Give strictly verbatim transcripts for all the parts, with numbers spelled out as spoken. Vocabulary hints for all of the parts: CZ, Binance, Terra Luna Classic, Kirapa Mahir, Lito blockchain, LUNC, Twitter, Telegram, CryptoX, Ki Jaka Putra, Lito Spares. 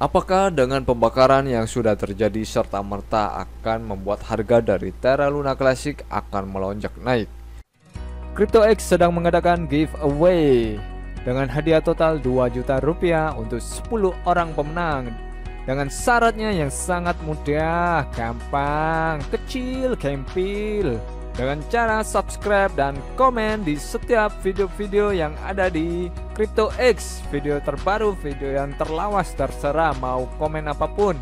Apakah dengan pembakaran yang sudah terjadi serta-merta akan membuat harga dari Terra Luna Classic akan melonjak naik? CryptoX sedang mengadakan giveaway dengan hadiah total dua juta rupiah untuk sepuluh orang pemenang. Dengan syaratnya yang sangat mudah, gampang, kecil, gempil. Dengan cara subscribe dan komen di setiap video-video yang ada di CryptoX, video terbaru, video yang terlawas, terserah mau komen apapun.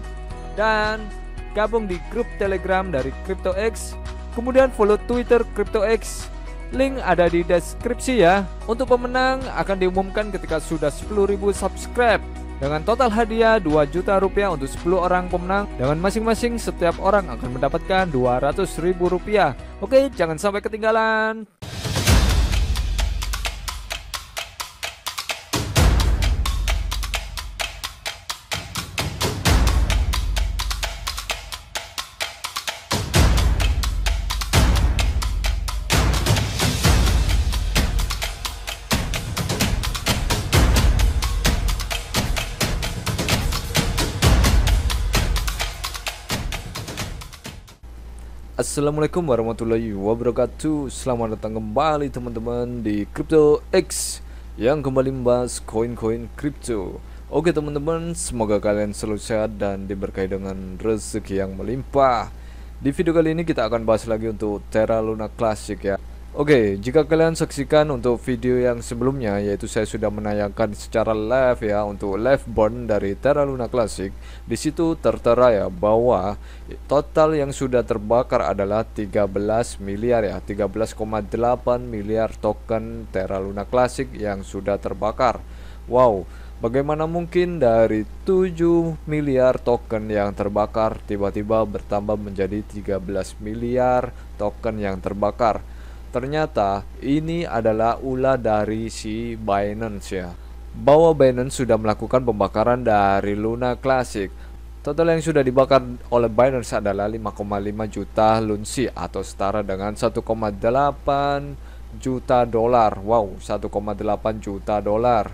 Dan gabung di grup Telegram dari CryptoX, kemudian follow Twitter CryptoX. Link ada di deskripsi ya. Untuk pemenang akan diumumkan ketika sudah sepuluh ribu subscribe. Dengan total hadiah dua juta rupiah untuk sepuluh orang pemenang, dengan masing-masing setiap orang akan mendapatkan dua ratus ribu rupiah. Oke, jangan sampai ketinggalan. Assalamualaikum warahmatullahi wabarakatuh. Selamat datang kembali teman-teman di CryptoX yang kembali membahas koin-koin kripto. Oke teman-teman, semoga kalian selalu sehat dan diberkahi dengan rezeki yang melimpah. Di video kali ini kita akan bahas lagi untuk Terra Luna Classic ya. Oke, jika kalian saksikan untuk video yang sebelumnya, yaitu saya sudah menayangkan secara live ya untuk live burn dari Terra Luna Classic. Di situ tertera ya bahwa total yang sudah terbakar adalah tiga belas miliar ya, tiga belas koma delapan miliar token Terra Luna Classic yang sudah terbakar. Wow, bagaimana mungkin dari tujuh miliar token yang terbakar tiba-tiba bertambah menjadi tiga belas miliar token yang terbakar? Ternyata ini adalah ulah dari si Binance ya. Bahwa Binance sudah melakukan pembakaran dari Luna Classic. Total yang sudah dibakar oleh Binance adalah lima koma lima juta L U N C atau setara dengan satu koma delapan juta dolar. Wow, satu koma delapan juta dolar.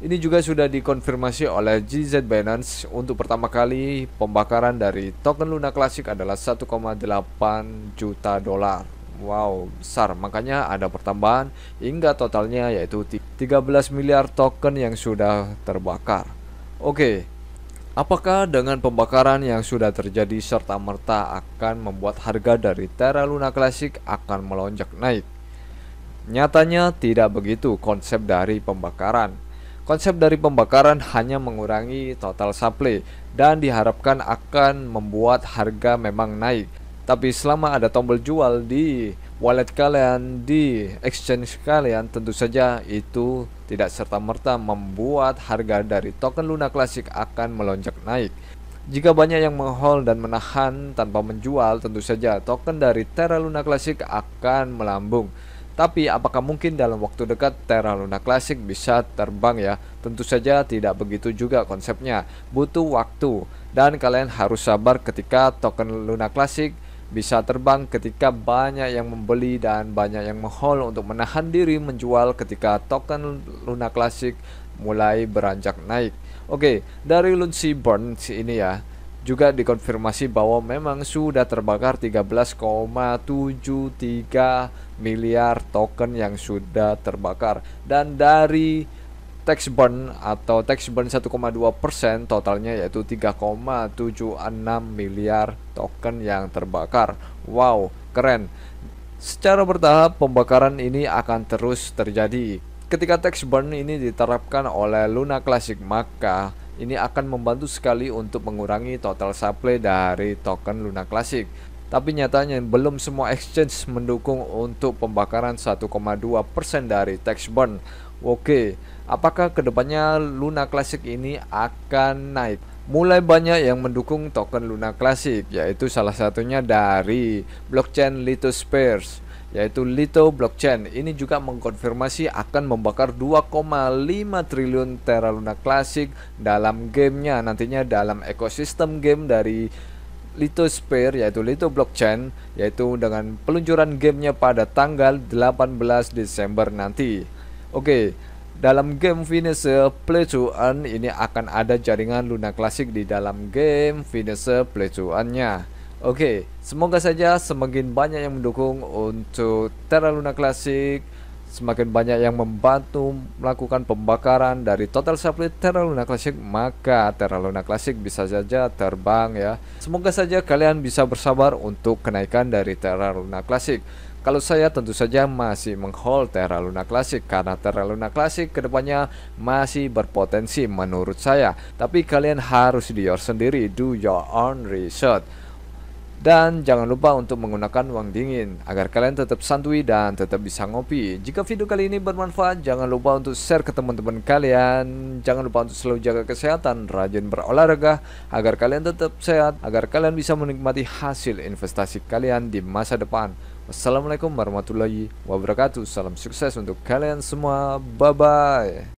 Ini juga sudah dikonfirmasi oleh C Z Binance untuk pertama kali pembakaran dari token Luna Classic adalah satu koma delapan juta dolar. Wow, besar. Makanya ada pertambahan hingga totalnya yaitu tiga belas miliar token yang sudah terbakar. Oke, apakah dengan pembakaran yang sudah terjadi serta-merta akan membuat harga dari Terra Luna Classic akan melonjak naik? Nyatanya tidak begitu konsep dari pembakaran. Konsep dari pembakaran hanya mengurangi total supply dan diharapkan akan membuat harga memang naik. Tapi selama ada tombol jual di wallet kalian, di exchange kalian, tentu saja itu tidak serta-merta membuat harga dari token Luna Classic akan melonjak naik. Jika banyak yang menghold dan menahan tanpa menjual, tentu saja token dari Terra Luna Classic akan melambung. Tapi apakah mungkin dalam waktu dekat Terra Luna Classic bisa terbang ya? Tentu saja tidak begitu juga konsepnya. Butuh waktu dan kalian harus sabar ketika token Luna Classic bisa terbang ketika banyak yang membeli dan banyak yang menghold untuk menahan diri menjual ketika token Luna Classic mulai beranjak naik. Oke, dari L U N C burn ini ya juga dikonfirmasi bahwa memang sudah terbakar tiga belas koma tujuh tiga miliar token yang sudah terbakar, dan dari tax burn atau tax burn satu koma dua persen totalnya yaitu tiga koma tujuh enam miliar token yang terbakar. Wow, keren. Secara bertahap pembakaran ini akan terus terjadi. Ketika tax burn ini diterapkan oleh Luna Classic, maka ini akan membantu sekali untuk mengurangi total supply dari token Luna Classic. Tapi nyatanya belum semua exchange mendukung untuk pembakaran satu koma dua persen dari tax burn. Oke, apakah kedepannya Luna Classic ini akan naik? Mulai banyak yang mendukung token Luna Classic, yaitu salah satunya dari blockchain Lito Spares, yaitu Lito blockchain. Ini juga mengkonfirmasi akan membakar dua koma lima triliun Terra Luna Classic dalam gamenya nantinya, dalam ekosistem game dari Lito Spares yaitu Lito blockchain, yaitu dengan peluncuran gamenya pada tanggal delapan belas Desember nanti. Oke, Dalam game Finisher Play to Earn ini akan ada jaringan Luna Classic di dalam game Finisher Play to Earn-nya. Oke, semoga saja semakin banyak yang mendukung untuk Terra Luna Classic, semakin banyak yang membantu melakukan pembakaran dari total supply Terra Luna Classic, maka Terra Luna Classic bisa saja terbang ya. Semoga saja kalian bisa bersabar untuk kenaikan dari Terra Luna Classic. Kalau saya tentu saja masih menghold Terra Luna Classic karena Terra Luna Classic kedepannya masih berpotensi menurut saya. Tapi kalian harus do your sendiri, do your own research. Dan jangan lupa untuk menggunakan uang dingin agar kalian tetap santuy dan tetap bisa ngopi. Jika video kali ini bermanfaat, jangan lupa untuk share ke teman-teman kalian. Jangan lupa untuk selalu jaga kesehatan, rajin berolahraga agar kalian tetap sehat, agar kalian bisa menikmati hasil investasi kalian di masa depan. Wassalamualaikum warahmatullahi wabarakatuh. Salam sukses untuk kalian semua. Bye-bye.